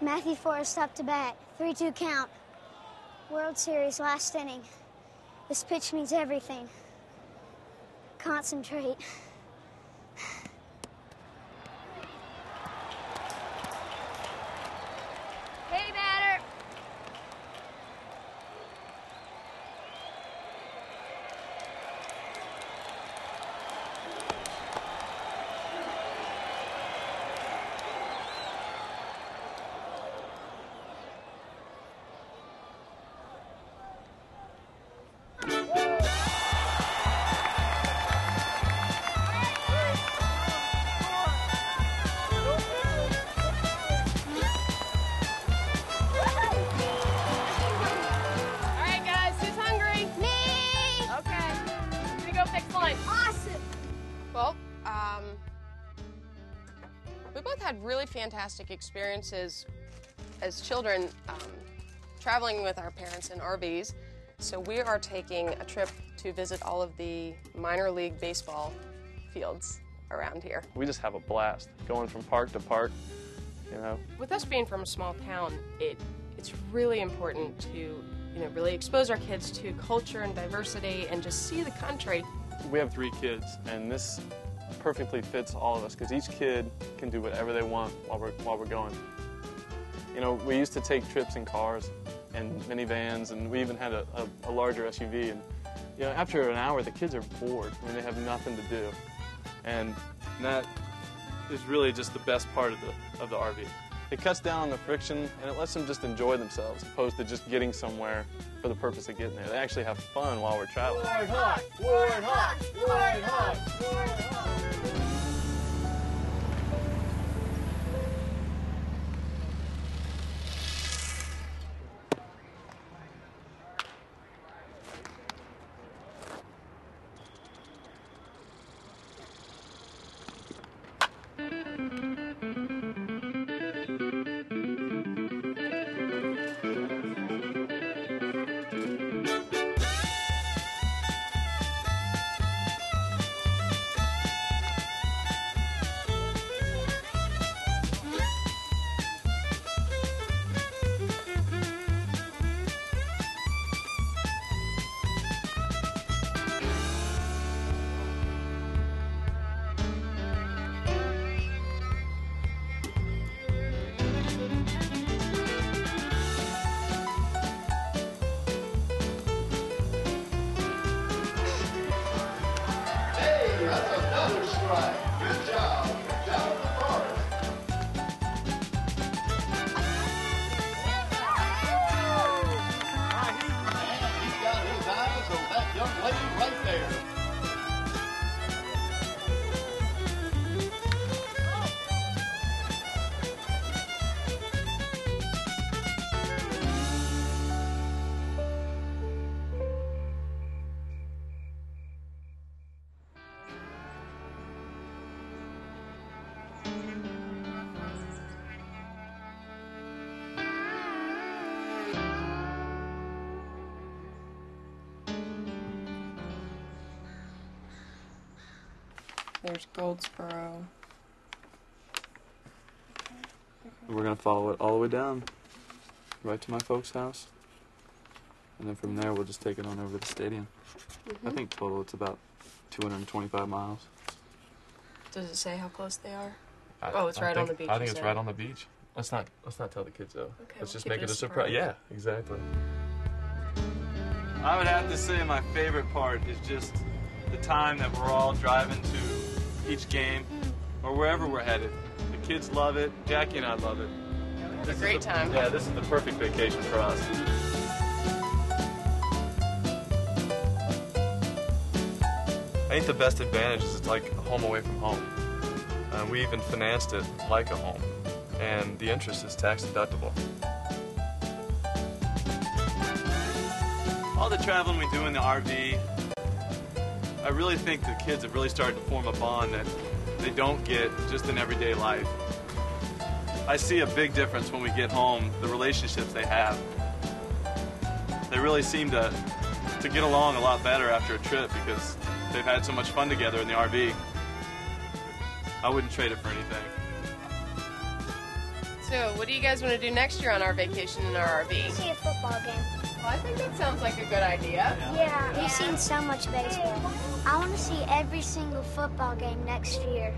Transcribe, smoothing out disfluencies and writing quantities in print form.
Matthew Forrest up to bat. 3-2 count. World Series, last inning. This pitch means everything. Concentrate. Hey, batter. We both had really fantastic experiences as children traveling with our parents in RVs. So we are taking a trip to visit all of the minor league baseball fields around here. We just have a blast going from park to park, you know. With us being from a small town, it's really important to, you know, really expose our kids to culture and diversity and just see the country. We have 3 kids, and this perfectly fits all of us because each kid can do whatever they want while we're going. You know, we used to take trips in cars and minivans, and we even had a larger SUV. And you know, after an hour, the kids are bored when they have nothing to do, and that is really just the best part of the RV. It cuts down on the friction, and it lets them just enjoy themselves, as opposed to just getting somewhere for the purpose of getting there. They actually have fun while we're traveling. Warthog! Warthog! Warthog! Warthog! There's Goldsboro. We're going to follow it all the way down, right to my folks' house. And then from there, we'll just take it on over to the stadium. Mm-hmm. I think total it's about 225 miles. Does it say how close they are? I think, on the beach. I think it's right on the beach. Let's not tell the kids, though. Okay, let's just make it a surprise. Yeah, exactly. I would have to say my favorite part is just the time that we're all driving to each game or wherever we're headed. The kids love it. Jackie and I love it. It's a great time. Yeah, this is the perfect vacation for us. I think the best advantage is it's like a home away from home. We even financed it like a home, and the interest is tax deductible. All the traveling we do in the RV, I really think the kids have really started to form a bond that they don't get just in everyday life. I see a big difference when we get home, the relationships they have. They really seem to get along a lot better after a trip because they've had so much fun together in the RV. I wouldn't trade it for anything. So, what do you guys want to do next year on our vacation in our RV? See a football game. Well, I think that sounds like a good idea. Yeah. We've seen so much baseball. I want to see every single football game next year.